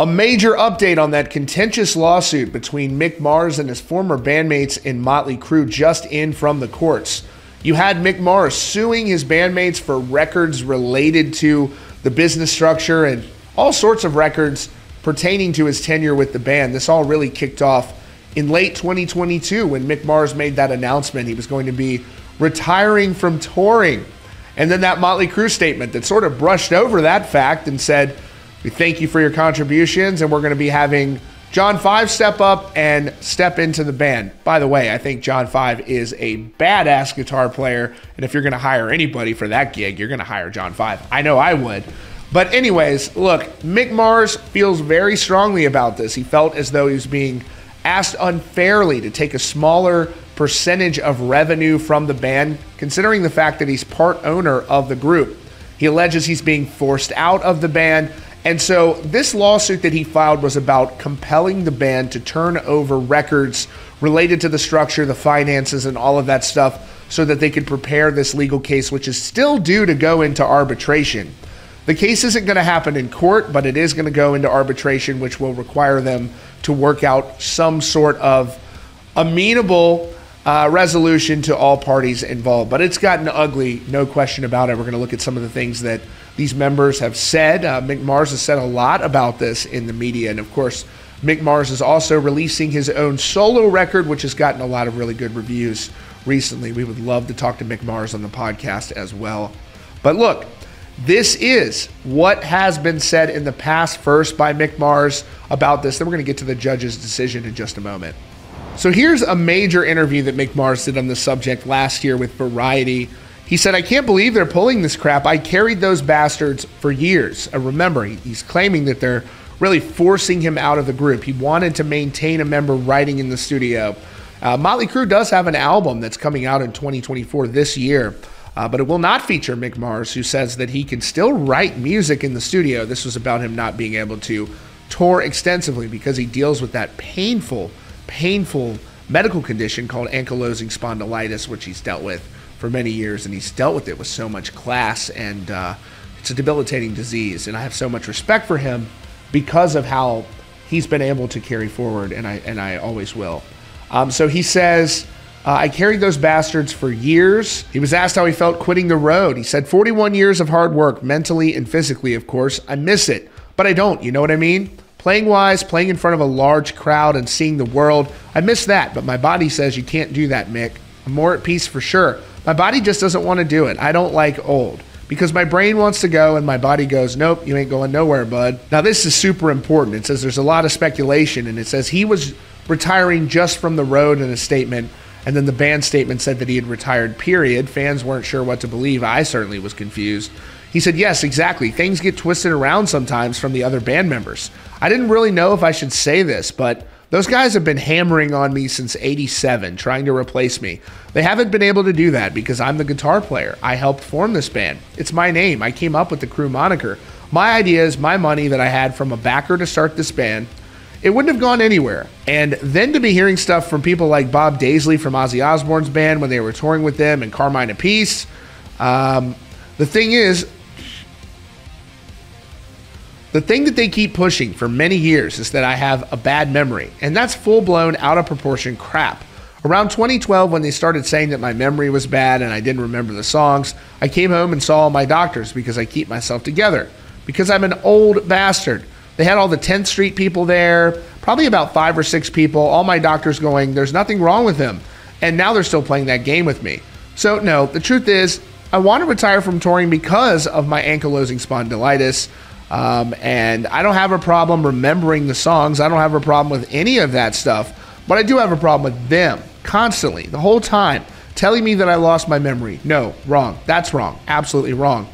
A major update on that contentious lawsuit between Mick Mars and his former bandmates in Motley Crue just in from the courts. You had Mick Mars suing his bandmates for records related to the business structure and all sorts of records pertaining to his tenure with the band. This all really kicked off in late 2022 when Mick Mars made that announcement he was going to be retiring from touring. And then that Motley Crue statement that sort of brushed over that fact and said, "We thank you for your contributions, and we're going to be having John 5 step up and step into the band." By the way, I think John 5 is a badass guitar player, and if you're going to hire anybody for that gig, you're going to hire John 5. I know I would. But anyways, look, Mick Mars feels very strongly about this. He felt as though he was being asked unfairly to take a smaller percentage of revenue from the band, considering the fact that he's part owner of the group. He alleges he's being forced out of the band. And so this lawsuit that he filed was about compelling the band to turn over records related to the structure, the finances, and all of that stuff so that they could prepare this legal case, which is still due to go into arbitration. The case isn't going to happen in court, but it is going to go into arbitration, which will require them to work out some sort of amenable resolution to all parties involved. But it's gotten ugly, no question about it. We're going to look at some of the things that these members have said. Mick Mars has said a lot about this in the media. And of course, Mick Mars is also releasing his own solo record, which has gotten a lot of really good reviews recently. We would love to talk to Mick Mars on the podcast as well. But look, this is what has been said in the past first by Mick Mars about this. Then we're going to get to the judge's decision in just a moment. So here's a major interview that Mick Mars did on the subject last year with Variety. He said, "I can't believe they're pulling this crap. I carried those bastards for years." And remember, he's claiming that they're really forcing him out of the group. He wanted to maintain a member writing in the studio. Motley Crue does have an album that's coming out in 2024 this year, but it will not feature Mick Mars, who says that he can still write music in the studio. This was about him not being able to tour extensively because he deals with that painful medical condition called ankylosing spondylitis, which he's dealt with for many years, and he's dealt with it with so much class, and it's a debilitating disease, and I have so much respect for him because of how he's been able to carry forward, and I always will. So he says, "I carried those bastards for years." He was asked how he felt quitting the road. He said, "41 years of hard work, mentally and physically, of course. I miss it, but I don't, you know what I mean? Playing-wise, playing in front of a large crowd and seeing the world, I miss that, but my body says you can't do that, Mick. I'm more at peace for sure. My body just doesn't want to do it. I don't like old. Because my brain wants to go and my body goes, nope, you ain't going nowhere, bud." Now, this is super important. It says there's a lot of speculation, and it says he was retiring just from the road in a statement, and then the band statement said that he had retired, period. Fans weren't sure what to believe. I certainly was confused. He said, "Yes, exactly. Things get twisted around sometimes from the other band members. I didn't really know if I should say this, but those guys have been hammering on me since '87, trying to replace me. They haven't been able to do that because I'm the guitar player. I helped form this band. It's my name. I came up with the Crue moniker. My ideas, my money that I had from a backer to start this band. It wouldn't have gone anywhere. And then to be hearing stuff from people like Bob Daisley from Ozzy Osbourne's band when they were touring with them, and Carmine Apiece. The thing is, the thing that they keep pushing for many years is that I have a bad memory, and that's full-blown, out-of-proportion crap. Around 2012, when they started saying that my memory was bad and I didn't remember the songs, I came home and saw all my doctors because I keep myself together. Because I'm an old bastard. They had all the 10th Street people there, probably about 5 or 6 people, all my doctors going, there's nothing wrong with him. And now they're still playing that game with me. So no, the truth is, I want to retire from touring because of my ankylosing spondylitis. And I don't have a problem remembering the songs. I don't have a problem with any of that stuff, but I do have a problem with them constantly, the whole time, telling me that I lost my memory. No, wrong. That's wrong. Absolutely wrong.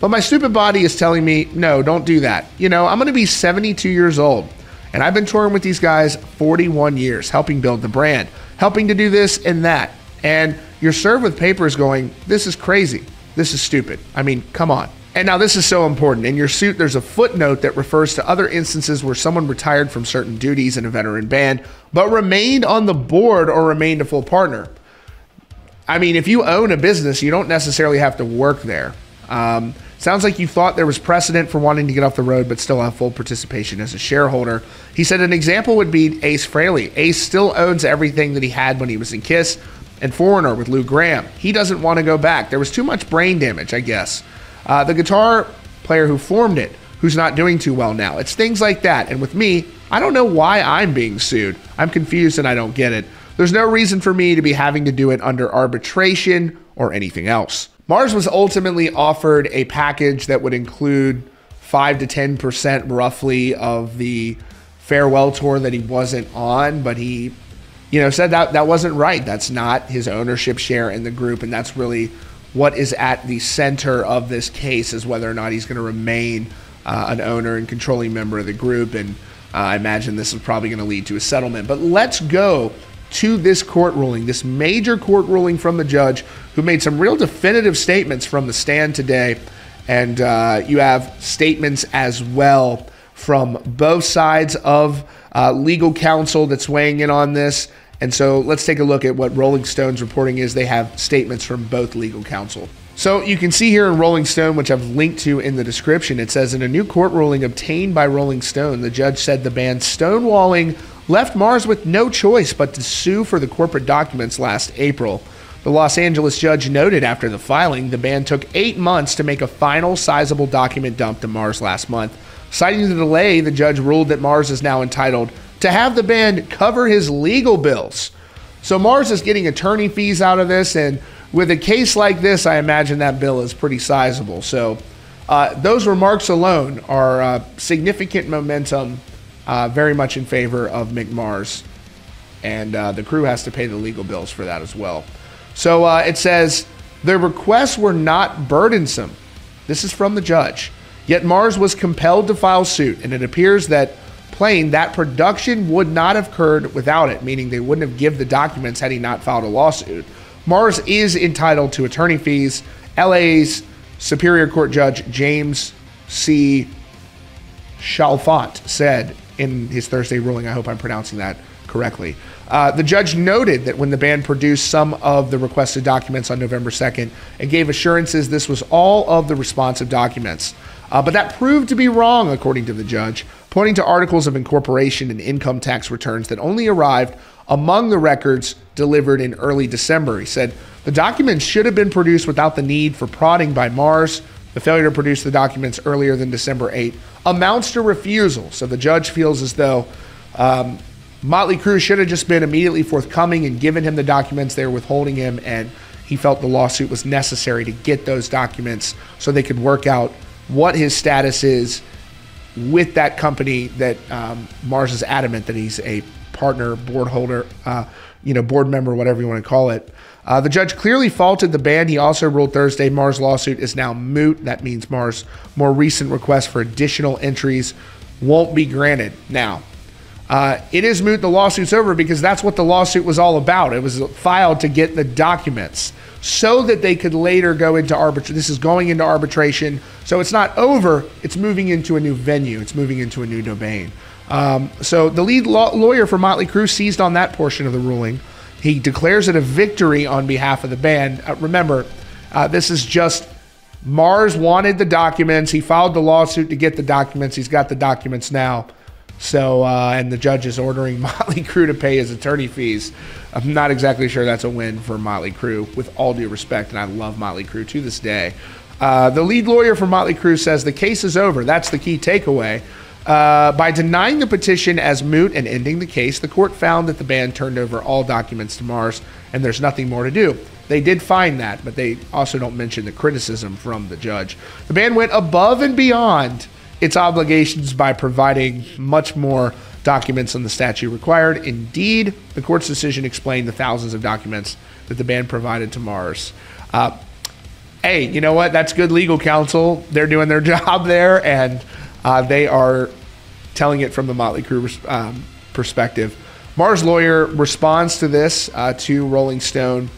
But my stupid body is telling me, no, don't do that. You know, I'm going to be 72 years old, and I've been touring with these guys 41 years, helping build the brand, helping to do this and that. And you're served with papers going, this is crazy. This is stupid. I mean, come on. And now this is so important. In your suit, there's a footnote that refers to other instances where someone retired from certain duties in a veteran band, but remained on the board or remained a full partner. I mean, if you own a business, you don't necessarily have to work there. Sounds like you thought there was precedent for wanting to get off the road but still have full participation as a shareholder. He said an example would be Ace Frehley. Ace still owns everything that he had when he was in Kiss, and Foreigner with Lou Gramm. He doesn't want to go back. There was too much brain damage, I guess. The guitar player who formed it, who's not doing too well now. It's things like that. And with me, I don't know why I'm being sued. I'm confused and I don't get it. There's no reason for me to be having to do it under arbitration or anything else. Mars was ultimately offered a package that would include 5 to 10% roughly of the farewell tour that he wasn't on, but he, you know, said that wasn't right. That's not his ownership share in the group, and that's really what is at the center of this case, is whether or not he's going to remain an owner and controlling member of the group, and I imagine this is probably going to lead to a settlement. But let's go to this court ruling, this major court ruling from the judge, who made some real definitive statements from the stand today. And you have statements as well from both sides of legal counsel that's weighing in on this. And so let's take a look at what Rolling Stone's reporting is. They have statements from both legal counsel. So you can see here in Rolling Stone, which I've linked to in the description, it says, in a new court ruling obtained by Rolling Stone, the judge said the band stonewalling left Mars with no choice but to sue for the corporate documents last April. The Los Angeles judge noted after the filing, the band took 8 months to make a final sizable document dump to Mars last month. Citing the delay, the judge ruled that Mars is now entitled to have the band cover his legal bills. So Mars is getting attorney fees out of this, and with a case like this, I imagine that bill is pretty sizable. So those remarks alone are significant momentum. Very much in favor of Mick Mars, and the crew has to pay the legal bills for that as well. So it says, the requests were not burdensome. This is from the judge. Yet Mars was compelled to file suit, and it appears that plain that production would not have occurred without it, meaning they wouldn't have given the documents had he not filed a lawsuit. Mars is entitled to attorney fees. LA's Superior Court Judge James C. Chalfant said in his Thursday ruling, I hope I'm pronouncing that correctly. The judge noted that when the band produced some of the requested documents on November 2nd, it gave assurances this was all of the responsive documents. But that proved to be wrong, according to the judge, pointing to articles of incorporation and income tax returns that only arrived among the records delivered in early December. He said, the documents should have been produced without the need for prodding by Mars. The failure to produce the documents earlier than December 8 amounts to refusal. So the judge feels as though Motley Crue should have just been immediately forthcoming and given him the documents. They were withholding him, and he felt the lawsuit was necessary to get those documents so they could work out what his status is with that company that Mars is adamant that he's a partner, board holder, board member, whatever you want to call it. The judge clearly faulted the band. He also ruled Thursday Mars' lawsuit is now moot. That means Mars' more recent request for additional entries won't be granted. Now, it is moot. The lawsuit's over because that's what the lawsuit was all about. It was filed to get the documents so that they could later go into arbitration. This is going into arbitration. So it's not over. It's moving into a new venue. It's moving into a new domain. So the lead lawyer for Motley Crue seized on that portion of the ruling. He declares it a victory on behalf of the band. Remember, this is just Mars wanted the documents. He filed the lawsuit to get the documents. He's got the documents now. So, and the judge is ordering Motley Crue to pay his attorney fees. I'm not exactly sure that's a win for Motley Crue, with all due respect, and I love Motley Crue to this day. The lead lawyer for Motley Crue says the case is over. That's the key takeaway. By denying the petition as moot and ending the case, the court found that the band turned over all documents to Mars and there's nothing more to do. They did find that, but they also don't mention the criticism from the judge. The band went above and beyond its obligations by providing much more documents than the statute required. Indeed, the court's decision explained the thousands of documents that the band provided to Mars. Hey, you know what? That's good legal counsel. They're doing their job there, and they are telling it from the Motley Crue perspective. Mars' lawyer responds to this to Rolling Stone,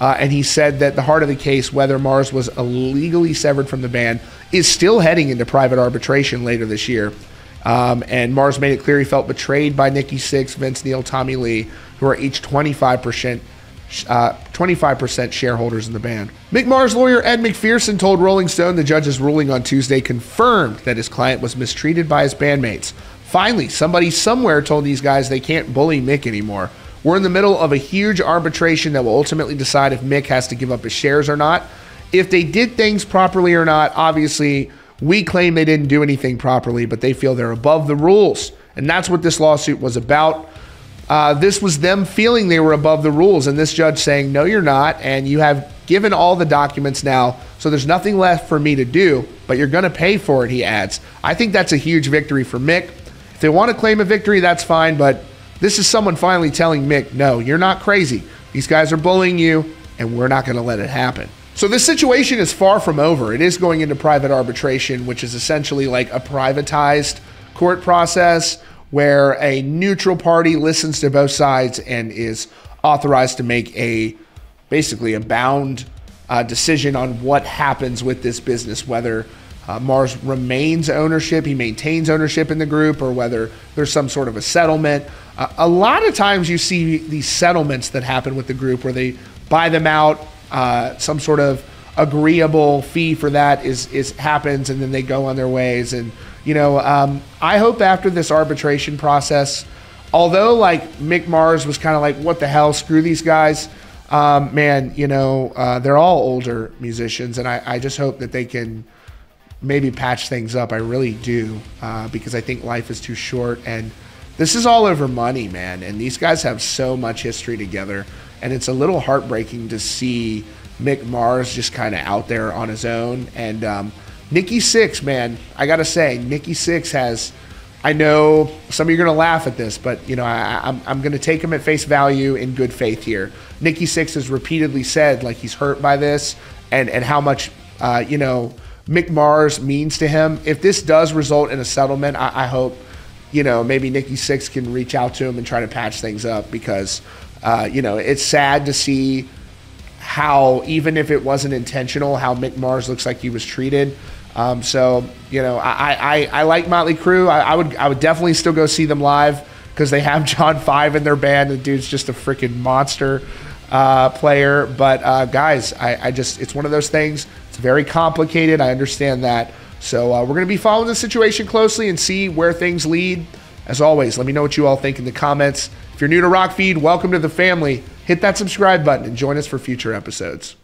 and he said that the heart of the case, whether Mars was illegally severed from the band, is still heading into private arbitration later this year. And Mars made it clear he felt betrayed by Nikki Sixx, Vince Neil, Tommy Lee, who are each 25% 25% shareholders in the band. Mick Mars' lawyer Ed McPherson told Rolling Stone the judge's ruling on Tuesday confirmed that his client was mistreated by his bandmates. Finally, somebody somewhere told these guys they can't bully Mick anymore. We're in the middle of a huge arbitration that will ultimately decide if Mick has to give up his shares or not. If they did things properly or not, obviously, we claim they didn't do anything properly, but they feel they're above the rules. And that's what this lawsuit was about. This was them feeling they were above the rules, and this judge saying, no, you're not, and you have given all the documents now, so there's nothing left for me to do, but you're going to pay for it, he adds. I think that's a huge victory for Mick. If they want to claim a victory, that's fine, but this is someone finally telling Mick, no, you're not crazy. These guys are bullying you, and we're not going to let it happen. So this situation is far from over. It is going into private arbitration, which is essentially like a privatized court process where a neutral party listens to both sides and is authorized to make a basically a bound decision on what happens with this business, whether Mars remains ownership, he maintains ownership in the group, or whether there's some sort of a settlement. A lot of times you see these settlements that happen with the group where they buy them out, some sort of agreeable fee for that happens, and then they go on their ways. And you know, I hope after this arbitration process, although like Mick Mars was kind of like, what the hell, screw these guys, man, you know, they're all older musicians, and I just hope that they can maybe patch things up. I really do, because I think life is too short, and this is all over money, man, and these guys have so much history together. And it's a little heartbreaking to see Mick Mars just kind of out there on his own. And Nikki Sixx, man, I got to say, Nikki Sixx has, I know some of you are going to laugh at this, but you know, I'm going to take him at face value in good faith here. Nikki Sixx has repeatedly said like he's hurt by this and how much, you know, Mick Mars means to him. If this does result in a settlement, I hope, you know, maybe Nikki Sixx can reach out to him and try to patch things up, because you know, it's sad to see how, even if it wasn't intentional, how Mick Mars looks like he was treated. So, you know, I like Motley Crue. I would definitely still go see them live because they have John 5 in their band. The dude's just a freaking monster player. But guys, I just, it's one of those things. It's very complicated. I understand that. So we're going to be following the situation closely and see where things lead. As always, let me know what you all think in the comments. If you're new to Rock Feed, welcome to the family. Hit that subscribe button and join us for future episodes.